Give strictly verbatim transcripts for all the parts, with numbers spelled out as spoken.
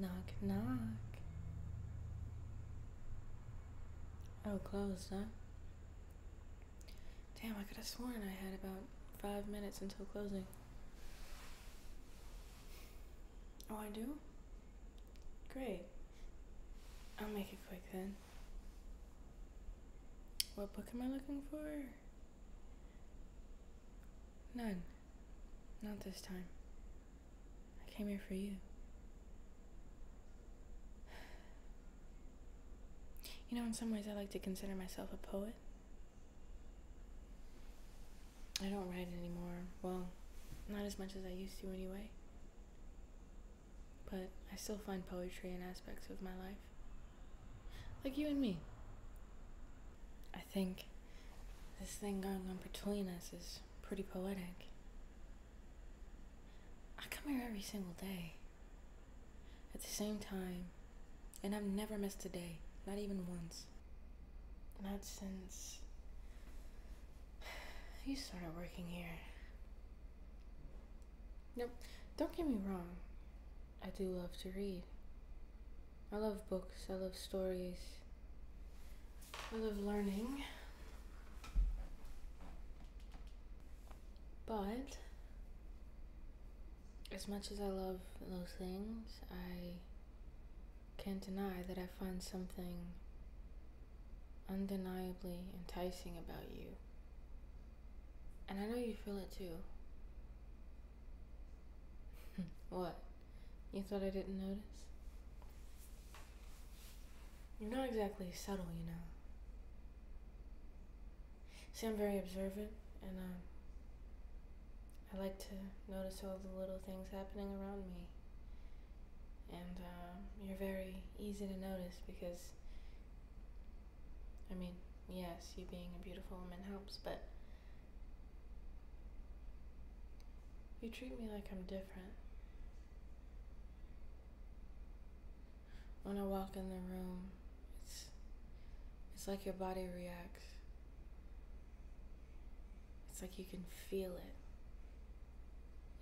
Knock, knock. Oh, closed, huh? Damn, I could have sworn I had about five minutes until closing. Oh, I do? Great. I'll make it quick then. What book am I looking for? None. Not this time. I came here for you. You know, in some ways I like to consider myself a poet. I don't write anymore. Well, not as much as I used to anyway. But I still find poetry in aspects of my life. Like you and me. I think this thing going on between us is pretty poetic. I come here every single day. At the same time. And I've never missed a day. Not even once. Not since you started working here. Nope, don't get me wrong. I do love to read. I love books, I love stories. I love learning. But as much as I love those things, I can't deny that I find something undeniably enticing about you. And I know you feel it too. What? You thought I didn't notice? You're not exactly subtle, you know. See, I'm very observant, and uh, I like to notice all the little things happening around me. And uh, you're very easy to notice because, I mean, yes, you being a beautiful woman helps, but you treat me like I'm different. When I walk in the room, it's, it's like your body reacts. It's like you can feel it,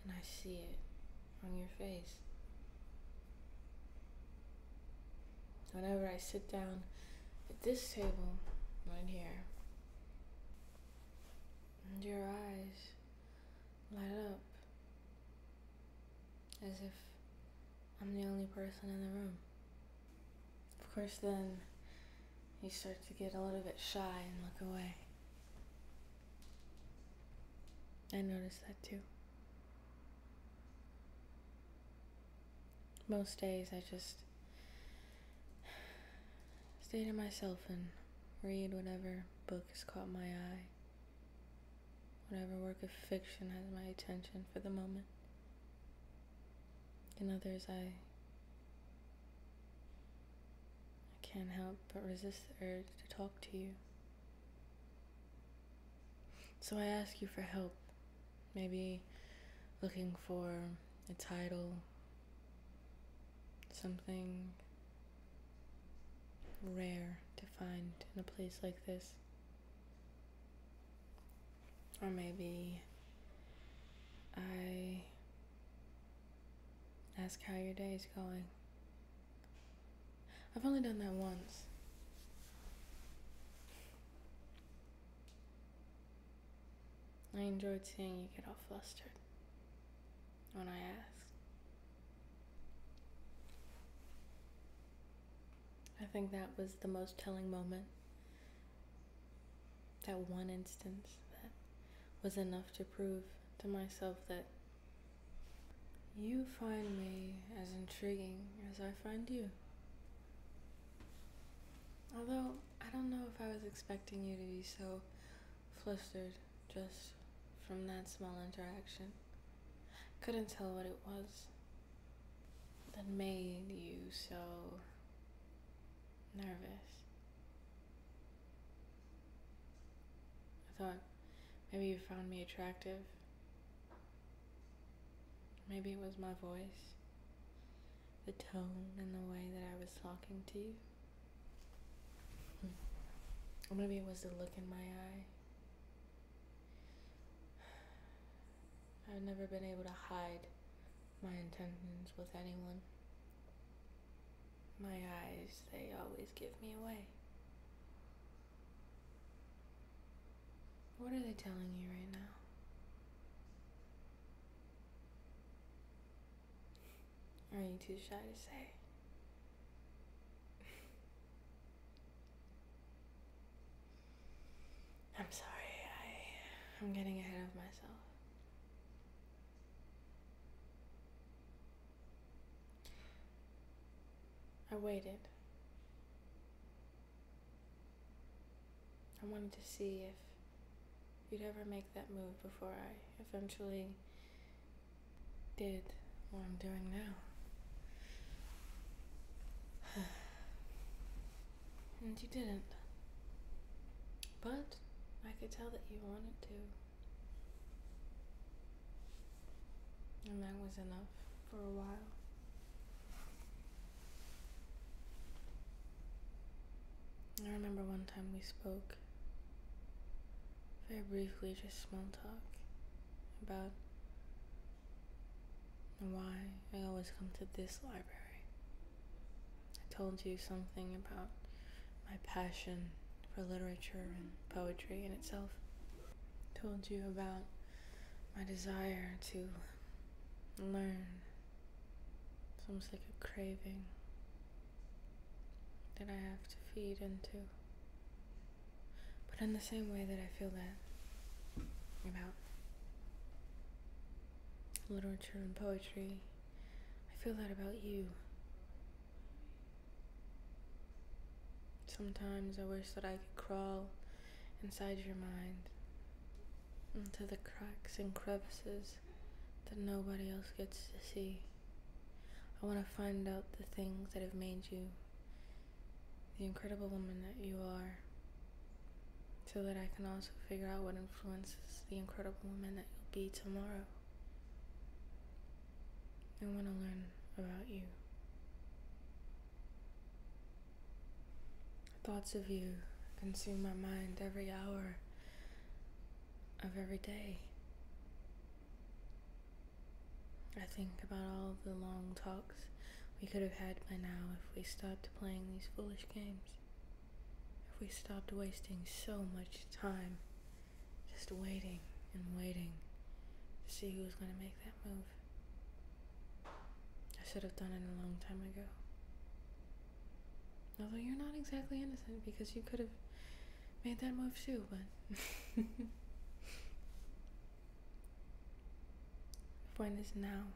and I see it on your face. Whenever I sit down at this table, right here, and your eyes light up as if I'm the only person in the room. Of course, then you start to get a little bit shy and look away. I notice that too. Most days I just stay to myself and read whatever book has caught my eye, whatever work of fiction has my attention for the moment. In others, I, I can't help but resist the urge to talk to you. So I ask you for help, maybe looking for a title, something rare to find in a place like this, or maybe I ask how your day is going. I've only done that once. I enjoyed seeing you get all flustered when I asked. I think that was the most telling moment. That one instance that was enough to prove to myself that you find me as intriguing as I find you. Although, I don't know if I was expecting you to be so flustered just from that small interaction. Couldn't tell what it was that made you so nervous. I thought maybe you found me attractive. Maybe it was my voice, the tone, and the way that I was talking to you. Or maybe it was the look in my eye. I've never been able to hide my intentions with anyone. My eyes, they always give me away. What are they telling you right now? Are you too shy to say? I'm sorry, I, I'm getting ahead of myself. I waited. I wanted to see if you'd ever make that move before I eventually did what I'm doing now. And you didn't. But I could tell that you wanted to. And that was enough for a while. I remember one time we spoke, very briefly, just small talk, about why I always come to this library. I told you something about my passion for literature and poetry in itself. I told you about my desire to learn. It's almost like a craving that I have to feed into. But in the same way that I feel that about literature and poetry, I feel that about you. Sometimes I wish that I could crawl inside your mind, into the cracks and crevices that nobody else gets to see. I want to find out the things that have made you the incredible woman that you are, so that I can also figure out what influences the incredible woman that you'll be tomorrow. I want to learn about you. Thoughts of you consume my mind every hour of every day. I think about all the long talks we could have had by now if we stopped playing these foolish games. If we stopped wasting so much time just waiting and waiting to see who was going to make that move. I should have done it a long time ago. Although you're not exactly innocent, because you could have made that move too, but... The point is now.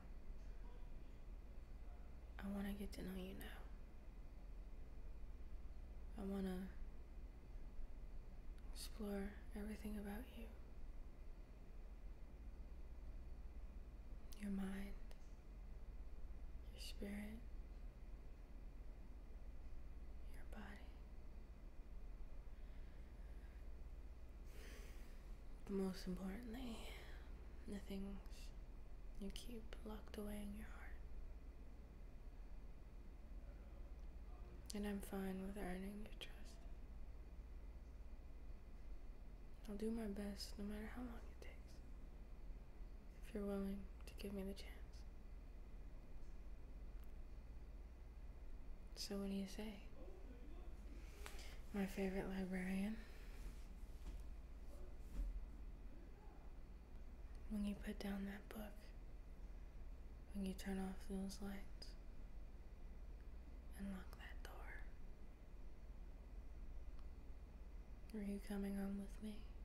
I want to get to know you now. I want to explore everything about you. Your mind, your spirit, your body. But most importantly, the things you keep locked away in your heart. And I'm fine with earning your trust. I'll do my best no matter how long it takes, if you're willing to give me the chance. So what do you say, my favorite librarian? When you put down that book, when you turn off those lights and lock that door, are you coming home with me?